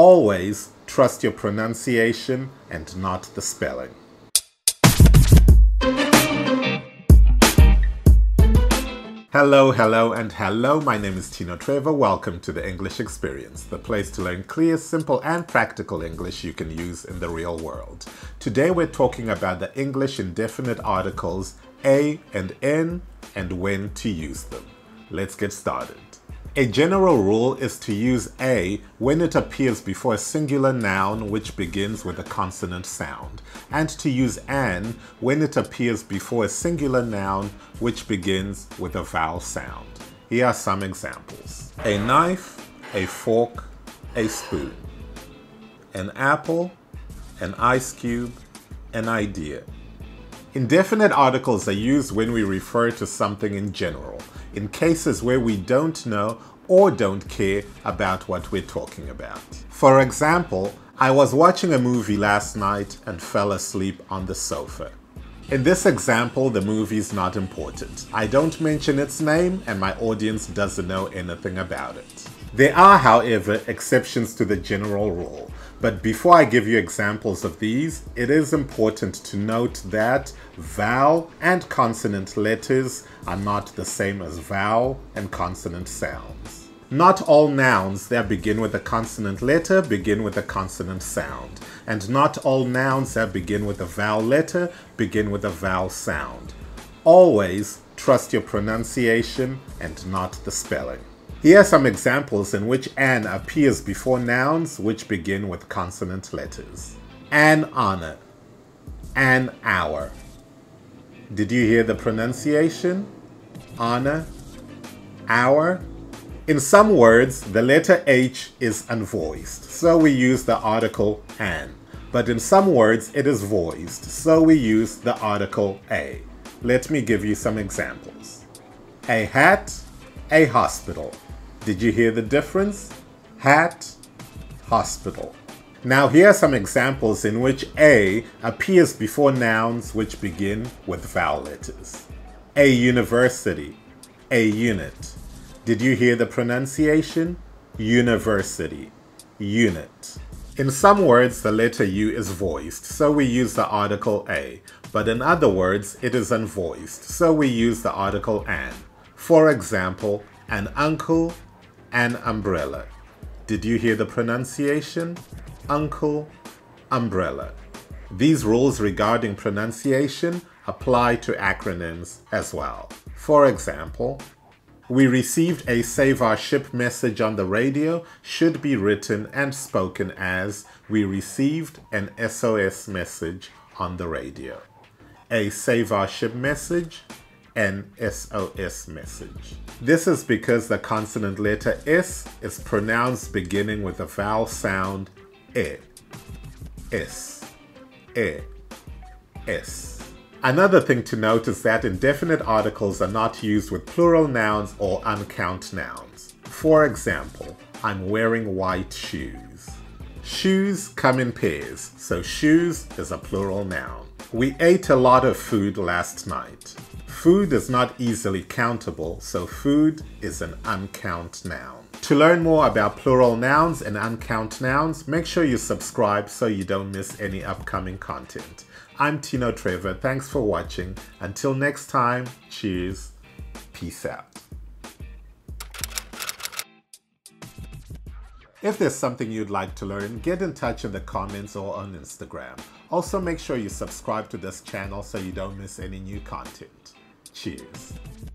Always trust your pronunciation and not the spelling. Hello, hello, and hello. My name is Tino Trevor. Welcome to the English Experience, the place to learn clear, simple, and practical English you can use in the real world. Today we're talking about the English indefinite articles a and n and when to use them. Let's get started. A general rule is to use a when it appears before a singular noun which begins with a consonant sound, and to use an when it appears before a singular noun which begins with a vowel sound. Here are some examples. A knife, a fork, a spoon. An apple, an ice cube, an idea. Indefinite articles are used when we refer to something in general, in cases where we don't know or don't care about what we're talking about. For example, I was watching a movie last night and fell asleep on the sofa. In this example, the movie's not important. I don't mention its name and my audience doesn't know anything about it. There are, however, exceptions to the general rule. But before I give you examples of these, it is important to note that vowel and consonant letters are not the same as vowel and consonant sounds. Not all nouns that begin with a consonant letter begin with a consonant sound, and not all nouns that begin with a vowel letter begin with a vowel sound. Always trust your pronunciation and not the spelling. Here are some examples in which an appears before nouns which begin with consonant letters. An honor. An hour. Did you hear the pronunciation? Honor. Hour. In some words, the letter H is unvoiced, so we use the article an. But in some words, it is voiced, so we use the article a. Let me give you some examples. A hat. A hospital. Did you hear the difference? Hat, hospital. Now here are some examples in which a appears before nouns which begin with vowel letters. A university, a unit. Did you hear the pronunciation? University, unit. In some words, the letter U is voiced, so we use the article a, but in other words, it is unvoiced, so we use the article an. For example, an uncle, an umbrella. Did you hear the pronunciation? Uncle, umbrella. These rules regarding pronunciation apply to acronyms as well. For example, we received a save our ship message on the radio should be written and spoken as we received an SOS message on the radio. A save our ship message, an SOS message. This is because the consonant letter S is pronounced beginning with a vowel sound e. S, e, s. Another thing to note is that indefinite articles are not used with plural nouns or uncount nouns. For example, I'm wearing white shoes. Shoes come in pairs, so shoes is a plural noun. We ate a lot of food last night. Food is not easily countable, so food is an uncount noun. To learn more about plural nouns and uncount nouns, make sure you subscribe so you don't miss any upcoming content. I'm Tino Trevor. Thanks for watching. Until next time, cheers. Peace out. If there's something you'd like to learn, get in touch in the comments or on Instagram. Also, make sure you subscribe to this channel so you don't miss any new content. Cheers.